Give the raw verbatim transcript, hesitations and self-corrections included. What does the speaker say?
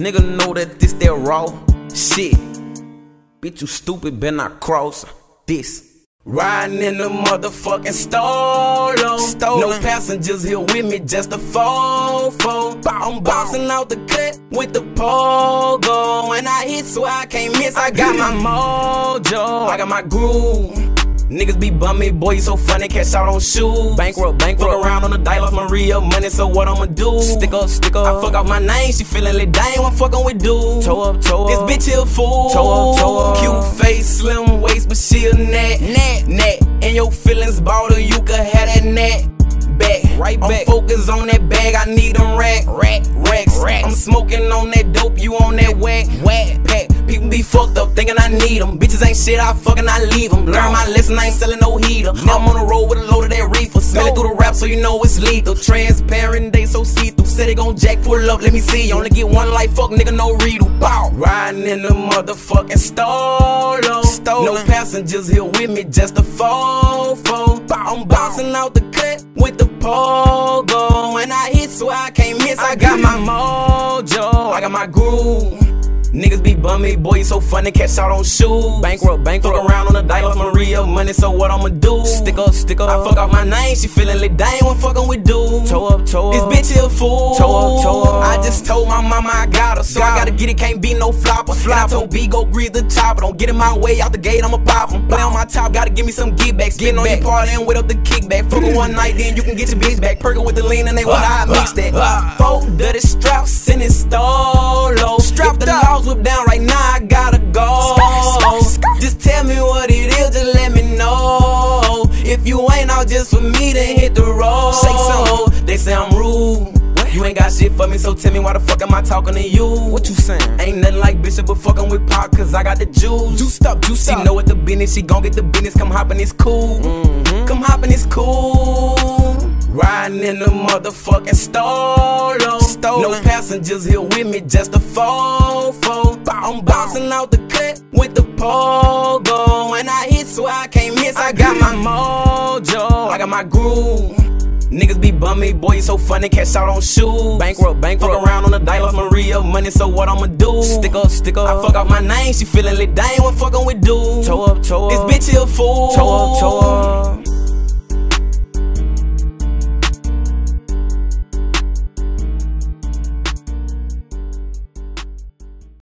Nigga know that this that raw shit. Bitch, you stupid, better not cross this. Riding in the motherfucking stolen. Stolen. No passengers here with me, just a phone phone. I'm bouncing out the cut with the pogo. When I hit, so I can't miss. I got my mojo, I got my groove. Niggas be bummy, boy, you so funny, cash out on shoes. Bankrupt, bankrupt, fuck around on the dial off my real money, so what I'ma do? Stick up, stick up, I fuck off my name, she feelin' lit, dang, I'm fuckin' with dude. Toe up, toe up, this bitch here a fool. Toe up, toe up, cute face, slim waist, but she a net, net, net. And your feelings bottle, you could have that net back. Right back. I'm focused on that bag, I need them rack, rack, racks, rack. I'm smoking on that dope, you on that whack, whack, pack. People be fucked up thinking I need them. Bitches ain't shit, I fucking I leave them. Learn my lesson, I ain't selling no heater. Now I'm on the road with a load of that reefer. Smell it through the rap so you know it's lethal. Transparent, they so see-through. Said they gon' jack, pull up, let me see. You only get one life, fuck nigga, no riddle. Bow. Riding in the motherfucking stolen. Stolen. No passengers here with me, just a phone phone. I'm bouncing out the cut with the pogo. When I hit, so I can't miss. I got my mojo, I got my groove. Niggas be bummy, boy, you so funny, cash out on shoes. Bankrupt, bankrupt, fuck around on the dial off my real money, so what I'ma do? Stick up, stick up, I fuck off my name, she feelin' lit, dang, when fuckin' with dude. Toe up, toe up, this bitch here a fool. Toe up, toe up, I just told my mama I got her, so got I gotta get it, can't be no flopper. Flop. I told B, go grease the chopper, don't get in my way, out the gate, I'ma pop em. Play on my top, gotta give me some get backs, get on back. Your party and wait up the kickback. Fuckin' one night, then you can get your bitch back, perkin' with the lean and they wanna I mix that. Four dirty straps in his stolo, strapped the up. Whip down right now, I gotta go. Scar, scar, scar. Just tell me what it is, just let me know. If you ain't out just for me, then hit the road. Shake some. They say I'm rude. What? You ain't got shit for me, so tell me why the fuck am I talking to you? What you saying? Ain't nothing like Bishop, but fucking with Pop, cause I got the juice. Juiced up, juiced up. She know what the business, she gon' get the business. Come hoppin', it's cool. Mm-hmm. Come hoppin', it's cool. Riding in the motherfucking stolen. Stolen. No passengers here with me, just a phone phone. I'm bouncing out the cut with the pogo. When I hit, so I can't miss. I got my mojo, I got my groove. Niggas be bummy, boy, you so funny, cash out on shoes. Bankrupt, bankrupt, fuck around on the dial off my real money, so what I'ma do? Stick up, stick up, I fuck off my name, she feelin' lit, dang, when fuckin' with dude. Toe up, toe up, this bitch here a fool. Toe up, toe up.